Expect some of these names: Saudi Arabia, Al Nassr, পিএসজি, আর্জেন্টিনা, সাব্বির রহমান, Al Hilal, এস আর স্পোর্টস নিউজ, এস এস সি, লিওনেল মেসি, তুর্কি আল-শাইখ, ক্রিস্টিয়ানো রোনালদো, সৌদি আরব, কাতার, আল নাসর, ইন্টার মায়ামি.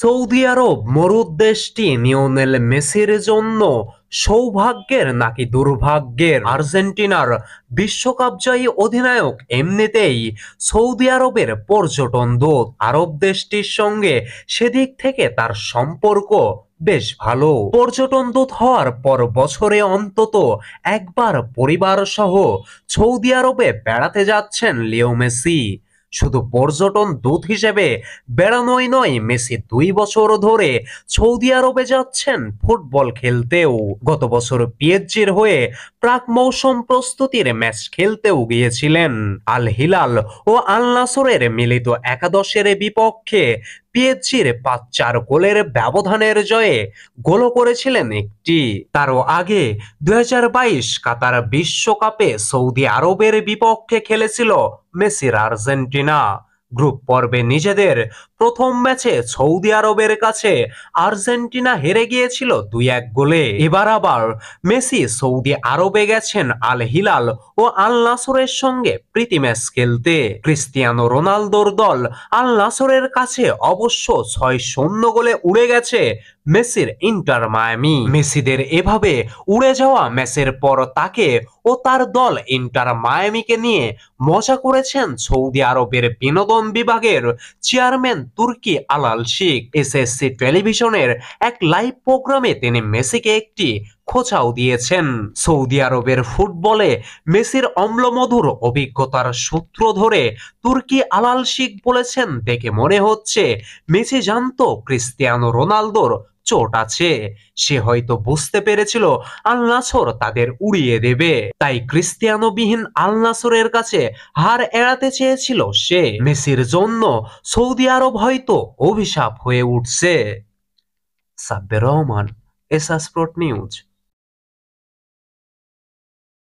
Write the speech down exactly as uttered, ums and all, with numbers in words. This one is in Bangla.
সৌদি আরব মরুদ দেশটি লিওনেল মেসির জন্য সৌভাগ্যের নাকি দুর্ভাগ্যের? আর্জেন্টিনার বিশ্বকাপজয়ী অধিনায়ক এমনিতেই সৌদি আরবের পর্যটন দূত, আরব দেশটির সঙ্গে সেদিক থেকে তার সম্পর্ক বেশ ভালো। পর্যটন দূত হওয়ার পর বছরে অন্তত একবার পরিবার সহ সৌদি আরবে বেড়াতে যাচ্ছেন লিও মেসি। শুধু পর্যটন দূত হিসেবে বেড়ানোই নয়, মেসি দুই বছর ধরে সৌদি আরবে যাচ্ছেন ফুটবল খেলতেও। গত বছর পি এস জির হয়ে প্রাক মৌসুম প্রস্তুতির ম্যাচ খেলতেও গিয়েছিলেন। আল হিলাল ও আল নাসরের মিলিত একাদশের বিপক্ষে পি এস জির পাঁচ চার গোলের ব্যবধানের জয়ে গোলও করেছিলেন একটি। তারও আগে দুই হাজার বাইশ কাতার বিশ্বকাপে সৌদি আরবের বিপক্ষে খেলেছিল মেসির আর্জেন্টিনা। গ্রুপ পর্বে নিজেদের প্রথম ম্যাচে সৌদি আরবের কাছে আর্জেন্টিনা হেরে গিয়েছিল দুই এক গোলে। এবার আবার মেসি সৌদি আরবে গেছেন আল হিলাল ও আল নাসরের সঙ্গে প্রীতি ম্যাচ খেলতে। ক্রিস্টিয়ানো রোনালদোর দল আল নাসরের কাছে অবশ্য ছয় শূন্য গোলে উড়ে গেছে মেসির ইন্টার মায়ামি। মেসিদের এভাবে উড়ে যাওয়া ম্যাচের পর তাকে ও তার দল ইন্টার মায়ামিকে নিয়ে মজা করেছেন সৌদি আরবের বিনোদন বিভাগের চেয়ারম্যান তুর্কি আল-শাইখ। এস এস সি টেলিভিশনের এক লাইভ প্রোগ্রামে তিনি মেসিকে একটি খোঁচাও দিয়েছেন। সৌদি আরবের ফুটবলে মেসির অম্লমধুর অভিজ্ঞতার সূত্র ধরে তুর্কি আল-শাইখ বলেছেন, দেখে মনে হচ্ছে মেসি জানতো ক্রিস্টিয়ানো রোনালদোর চোট আছে, সে হয়তো বুঝতে পেরেছিল আল নাসর তাদের উড়িয়ে দেবে, তাই ক্রিস্টিয়ানো বিহীন আল নাসরের কাছে হার এড়াতে চেয়েছিল সে। মেসির জন্য সৌদি আরব হয়তো অভিশাপ হয়ে উঠছে। সাব্বির রহমান, এস আর স্পোর্টস নিউজ।